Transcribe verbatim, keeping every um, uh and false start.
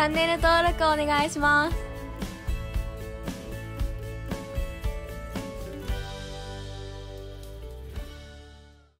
チャンネル登録お願いします。